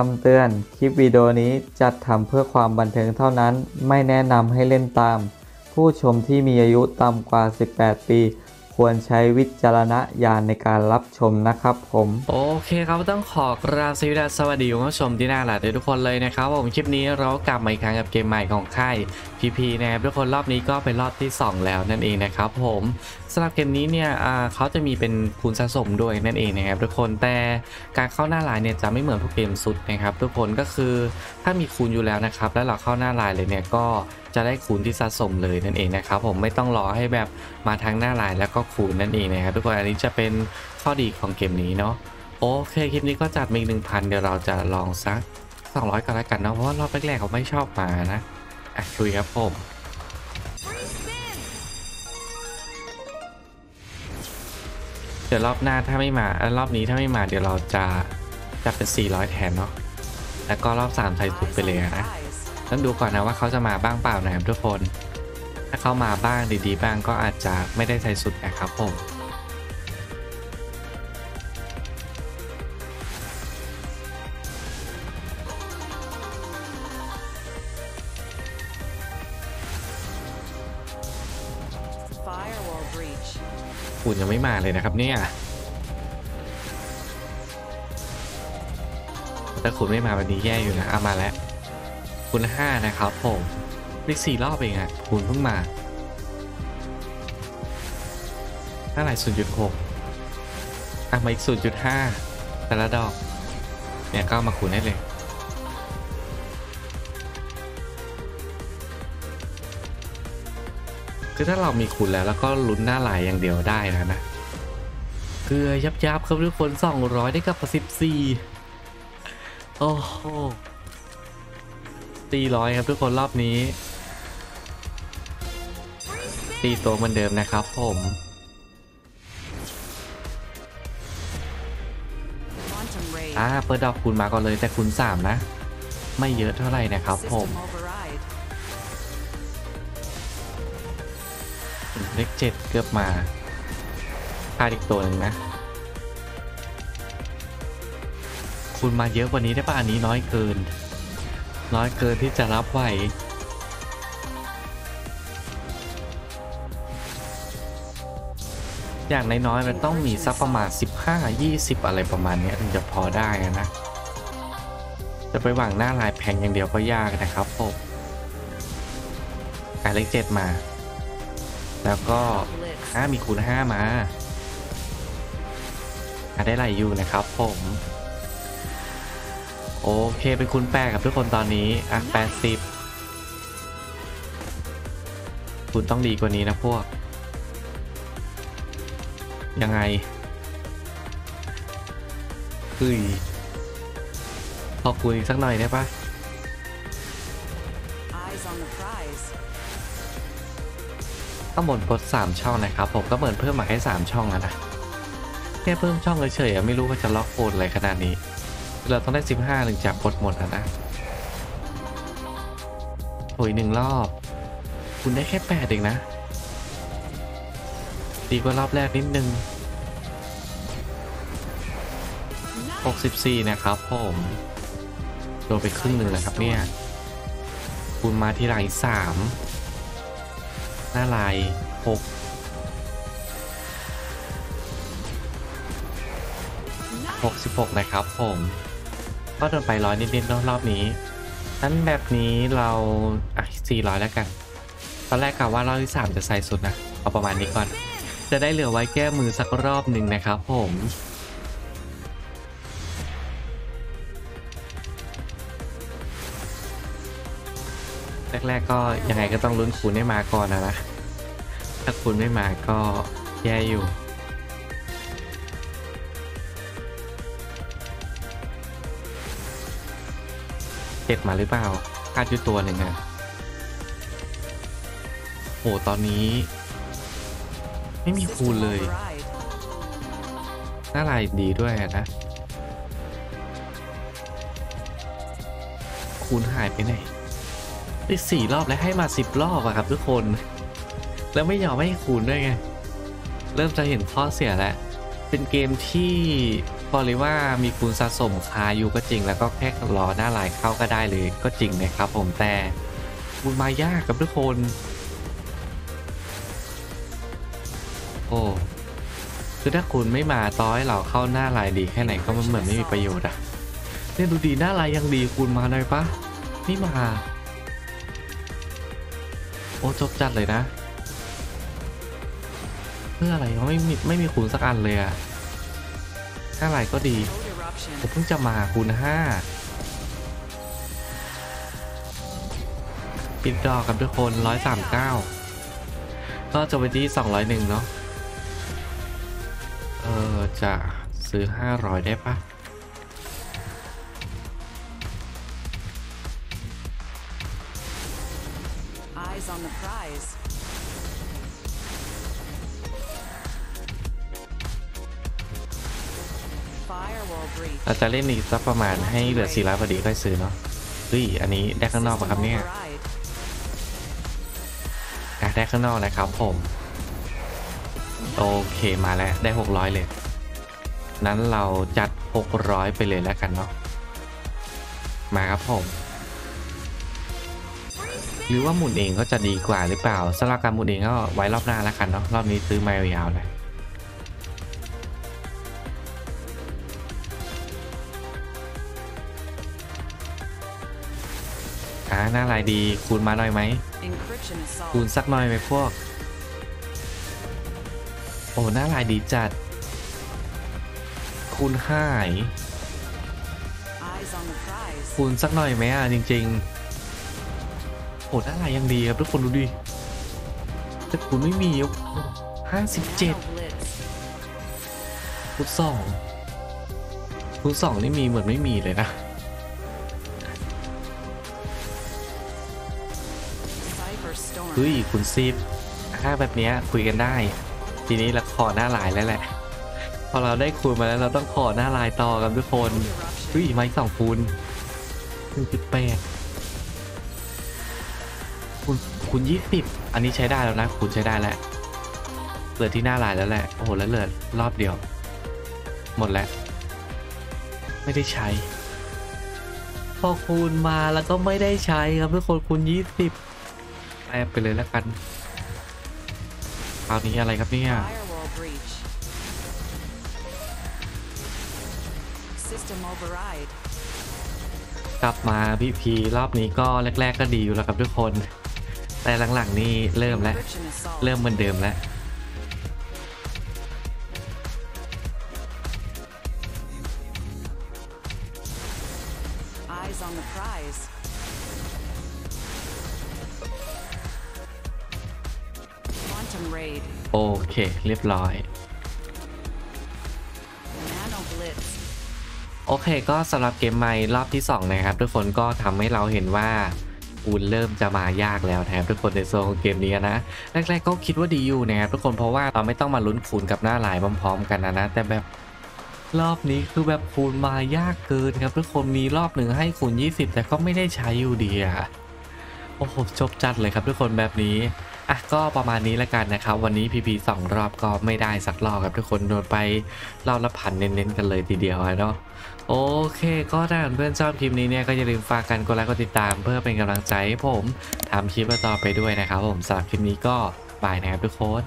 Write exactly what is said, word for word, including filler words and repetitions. คำเตือนคลิปวิดีโอนี้จัดทำเพื่อความบันเทิงเท่านั้นไม่แนะนำให้เล่นตามผู้ชมที่มีอายุต่ำกว่าสิบแปดปีควรใช้วิจารณญาณในการรับชมนะครับผมโอเคครับต้องขอกราบสวัสดีคุณผู้ชมที่น่ารักทุกคนเลยนะครับผมคลิปนี้เรากลับมาอีกครั้งกับเกมใหม่ของค่าย พี พี นะครับทุกคนรอบนี้ก็เป็นรอบที่สองแล้วนั่นเองนะครับผมสำหรับเกมนี้เนี่ยเขาจะมีเป็นคูณสะสมด้วยนั่นเองนะครับทุกคนแต่การเข้าหน้าลายเนี่ยจะไม่เหมือนพวกเกมสุดนะครับทุกคนก็คือถ้ามีคูณอยู่แล้วนะครับแล้วเราเข้าหน้าลายเลยเนี่ยก็จะได้คูณที่สะสมเลยนั่นเองนะครับผมไม่ต้องรอให้แบบมาทางหน้าลายแล้วก็คูณนั่นเองนะครับทุกคนอันนี้จะเป็นข้อดีของเกมนี้เนาะโอเคคลิปนี้ก็จัดมาอีกหนึ่งพันเดี๋ยวเราจะลองสักสองร้อยก็แล้วกันเนาะเพราะว่ารอบแรกๆเขาไม่ชอบมานะอ่ะลุยครับผมเดี๋ยวรอบหน้าถ้าไม่มารอบนี้ถ้าไม่มาเดี๋ยวเราจะจะเป็นสี่ร้อยแทนเนาะแล้วก็รอบสามใส่สุดไปเลยนะต้องดูก่อนนะว่าเขาจะมาบ้างเปล่านะครับทุกคนถ้าเขามาบ้างดีๆบ้างก็อาจจะไม่ได้ใส่สุดนะครับผมฝุ่นยังไม่มาเลยนะครับเนี่ยแต่ฝุ่นไม่มาวันนี้แย่อยู่นะเอามาแล้วคูณห้านะครับผมเลขสี่รอบเองอ่ะคูณเพิ่งมาเท่าไหร่ ศูนย์จุดหก อ่ะมาอีก ศูนย์จุดห้า แต่ละดอกเนี่ยก็มาคูณได้เลยคือถ้าเรามีคูณแล้วแล้วก็ลุ้นหน้าหลายอย่างเดียวได้นะนะคือยับยับครับทุกคนสองร้อยได้กับสิบสี่โอ้โหตีร้อยครับทุกคนรอบนี้ตีตัวเหมือนเดิมนะครับผมอ่าเปิดดอกคูณมาก่อนเลยแต่คูณสามนะไม่เยอะเท่าไหร่นะครับผมเลขเจ็ดเกือบมาพลาดอีกตัวหนึ่งนะคูณมาเยอะกว่านี้ได้ป่ะอันนี้น้อยเกินน้อยเกินที่จะรับไหวอย่างน้อยๆมันต้องมีสักประมาณ สิบห้า ยี่สิบ อะไรประมาณนี้ถึงจะพอได้นะจะไปหวังหน้าลายแพงอย่างเดียวก็ยากนะครับผมอ่ะเลขเจ็ดมาแล้วก็ห้ามีคูณห้ามาอ่ะได้หลายอยู่นะครับผมโอเคเป็นคูณแปดกับทุกคนตอนนี้อ่ะแปดสิบคุณต้องดีกว่านี้นะพวกยังไงเฮ้ยพอคุยสักหน่อยได้ปะก็หมดพดสามช่องนะครับผมก็เหมือนเพิ่มมาให้สามช่องแล้วนะแค่เพิ่มช่องเฉยๆไม่รู้ว่าจะล็อกโคตรอะไรขนาดนี้เราต้องได้สิบห้าถึงจะปลดหมดแล้วนะโอยหนึ่งรอบคุณได้แค่แปดเองนะดีกว่ารอบแรกนิดนึงหกสิบสี่นะครับผมโดนไปครึ่งหนึ่งแล้วครับเนี่ยคุณมาที่หลังอีกสามหน้าลายหกหกสิบหกนะครับผมก็โดนไปร้อยนิดๆรอบนี้นั้นแบบนี้เราอ่ะสี่ร้อยแล้วกันตอนแรกกะว่ารอบที่สามจะใส่สุดนะเอาประมาณนี้ก่อนจะได้เหลือไว้แก้มือสักรอบหนึ่งนะครับผมแรกๆก็ยังไงก็ต้องลุ้นคูณให้มาก่อนนะนะถ้าคูณไม่มาก็แย่อยู่เจ็ดมาหรือเปล่าคาดอยู่ตัวหนึ่งอะโอ้ตอนนี้ไม่มีคูณเลยน่าลายดีด้วยนะคูณหายไปไหนได้สี่รอบและให้มาสิบรอบอะครับทุกคนแล้วไม่ยอมให้คูณด้วยไงเริ่มจะเห็นข้อเสียแล้วเป็นเกมที่ บอกเลยว่ามีคุณสะสมคาอยู่ก็จริงแล้วก็แค่รอหน้าลายเข้าก็ได้เลยก็จริงนะครับผมแต่คุณมายากกับทุกคนโอ้คือถ้าคุณไม่มาต้อยเราเข้าหน้าลายดีแค่ไหนก็เหมือนไม่มีประโยชน์อ่ะเนี่ยดูดีหน้าลายยังดีคุณมาหน่อยปะนี่มาโอ้จบจัดเลยนะเพื่ออะไรเขาไม่มีไม่มีคุณสักอันเลยอะหน้าลายก็ดีผมเพิ่งจะมาคุณห้าปิดดอกกับทุกคนร้อยสามเก้าก็จบไปที่สองร้อยหนึ่งเนาะเออจะซื้อห้าร้อยได้ปะเราจะเล่นอีกสักประมาณให้เหลือสี่ร้อยพอดีค่อยซื้อเนาะเฮ้ยอันนี้ได้ข้างนอกป่ะครับเนี่ยได้ข้างนอกนะครับผมโอเคมาแล้วได้หกร้อยเลยนั้นเราจัดหกร้อยไปเลยแล้วกันเนาะมาครับผมหรือว่าหมุนเองก็จะดีกว่าหรือเปล่าสำหรับการหมุนเองก็ไว้รอบหน้าแล้วกันเนาะรอบนี้ซื้อไมล์ยาวเลยอ่าหน้าลายดีคูณมาหน่อยไหมคูณสักหน่อยไหมพวกโอ้หน้าลายดีจัดคูณห้าคูณสักหน่อยไหมอ่ะจริงๆโอ้หน้าลายยังดีครับทุกคนดูดิแต่คูณไม่มีห้าสิบเจ็ดคูณสองคูณสองนี่มีเหมือนไม่มีเลยนะเฮ้ยคุณซีบถ้าแบบนี้คุยกันได้ทีนี้เราขอหน้าลายแล้วแหละพอเราได้คูณมาแล้วเราต้องขอหน้าลายต่อกันทุกคนเฮ้ยไม้สองคูณคูณสิบแปดคูณคูณยี่สิบอันนี้ใช้ได้แล้วนะคูณใช้ได้แล้วเหลือที่หน้าลายแล้วแหละโอ้โหแล้วเหลือรอบเดียวหมดแล้วไม่ได้ใช้พอคูณมาแล้วก็ไม่ได้ใช้ครับทุกคนคูณยี่สิบแอบไปเลยแล้วกันคราวนี้อะไรครับเนี่ยกลับมาพี่พีรอบนี้ก็แรกๆก็ดีอยู่แล้วครับทุกคนแต่หลังๆนี่เริ่มแล้วเริ่มเหมือนเดิมแล้วโอเคเรียบร้อยโอเคก็สำหรับเกมใหม่รอบที่สองนะครับทุกคนก็ทำให้เราเห็นว่าคูณเริ่มจะมายากแล้วแถมทุกคนในโซนของเกมนี้นะแรกๆก็คิดว่าดีอยู่นะครับทุกคนเพราะว่าเราไม่ต้องมาลุ้นคูณกับหน้าหลายพร้อมๆกันนะนะแต่แบบรอบนี้คือแบบคูณมายากเกินครับทุกคนมีรอบหนึ่งให้คูณยี่สิบแต่ก็ไม่ได้ใช้อยู่ดีอะโอ้โหจบจัดเลยครับทุกคนแบบนี้อ่ะก็ประมาณนี้แล้วกันนะครับวันนี้ พี พี สองรอบก็ไม่ได้สักรอบครับทุกคนโดนไปรอบละพันเน้นๆกันเลยทีเดียวเนาะโอเคก็ถ้าเพื่อนชอบคลิปนี้เนี่ยก็อย่าลืมฝากกันกดไลค์กดติดตามเพื่อเป็นกำลังใจให้ผมทำคลิปต่อไปด้วยนะครับผมสำหรับคลิปนี้ก็บายนะครับทุกคน